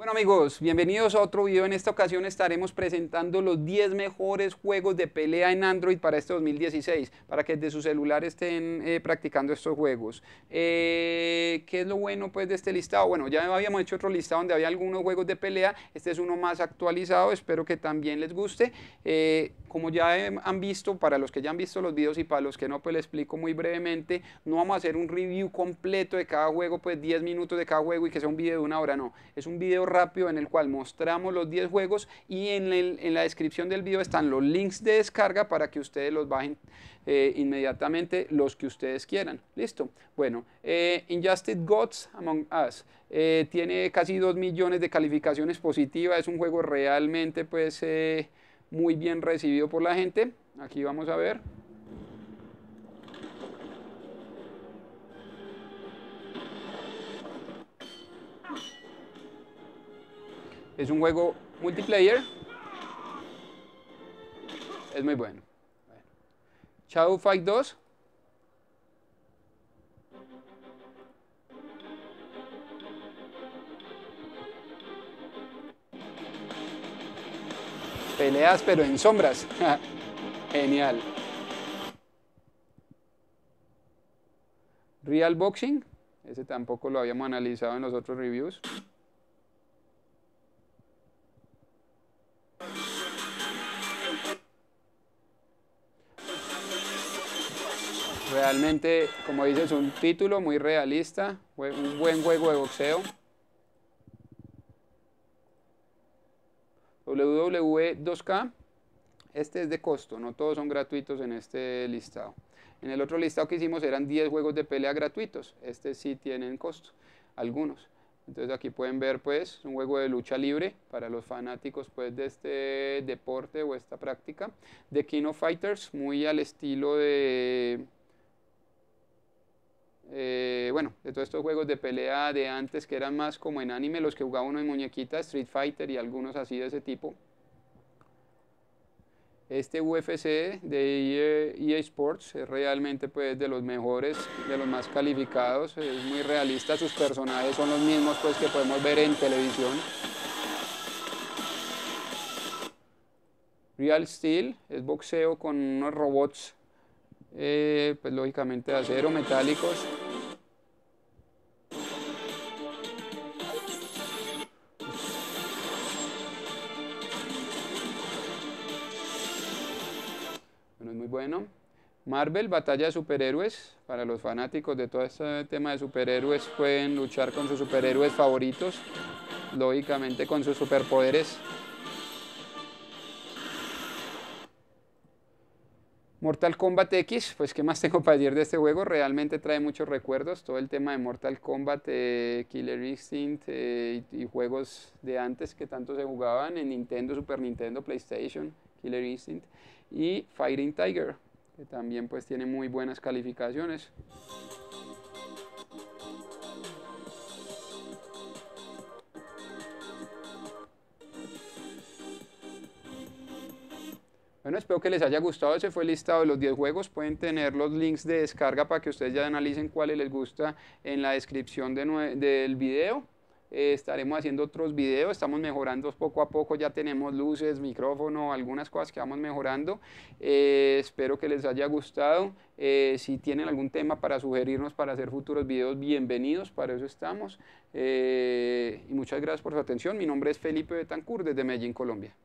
Bueno amigos, bienvenidos a otro video. En esta ocasión estaremos presentando los 10 mejores juegos de pelea en Android para este 2016, para que desde su celular estén practicando estos juegos. ¿Qué es lo bueno pues de este listado? Bueno, ya habíamos hecho otro listado donde había algunos juegos de pelea. Este es uno más actualizado, espero que también les guste. Como ya han visto, para los que ya han visto los videos y para los que no, pues les explico muy brevemente. No vamos a hacer un review completo de cada juego, pues 10 minutos de cada juego y que sea un video de una hora, no. Es un video rápido en el cual mostramos los 10 juegos y en la descripción del video están los links de descarga para que ustedes los bajen inmediatamente, los que ustedes quieran. Listo. Bueno, Injustice: Gods Among Us tiene casi 2 millones de calificaciones positivas. Es un juego realmente pues muy bien recibido por la gente. Aquí vamos a ver. Es un juego multiplayer, es muy bueno. Shadow Fight 2. Peleas pero en sombras. Genial. Real Boxing, ese tampoco lo habíamos analizado en los otros reviews. Realmente, como dices, un título muy realista, un buen juego de boxeo. WWE 2K, este es de costo, no todos son gratuitos en este listado. En el otro listado que hicimos eran 10 juegos de pelea gratuitos, este sí tienen costo, algunos. Entonces aquí pueden ver pues un juego de lucha libre para los fanáticos pues de este deporte o esta práctica. The King of Fighters, muy al estilo de... bueno, de todos estos juegos de pelea de antes que eran más como en anime, los que jugaba uno en muñequita, Street Fighter y algunos así de ese tipo. Este UFC de EA Sports es realmente pues de los mejores, de los más calificados, es muy realista, sus personajes son los mismos pues que podemos ver en televisión. Real Steel es boxeo con unos robots pues lógicamente de acero, metálicos. Bueno, es muy bueno. Marvel Batalla de Superhéroes, para los fanáticos de todo este tema de superhéroes pueden luchar con sus superhéroes favoritos, lógicamente con sus superpoderes. Mortal Kombat X, pues qué más tengo para decir de este juego, realmente trae muchos recuerdos, todo el tema de Mortal Kombat, Killer Instinct y juegos de antes que tanto se jugaban en Nintendo, Super Nintendo, PlayStation, Killer Instinct y Fighting Tiger, que también pues tiene muy buenas calificaciones. Bueno, espero que les haya gustado, ese fue el listado de los 10 juegos, pueden tener los links de descarga para que ustedes ya analicen cuáles les gusta en la descripción del video. Estaremos haciendo otros videos, estamos mejorando poco a poco, ya tenemos luces, micrófono, algunas cosas que vamos mejorando. Espero que les haya gustado, si tienen algún tema para sugerirnos para hacer futuros videos, bienvenidos, para eso estamos. Y muchas gracias por su atención, mi nombre es Felipe Betancourt desde Medellín, Colombia.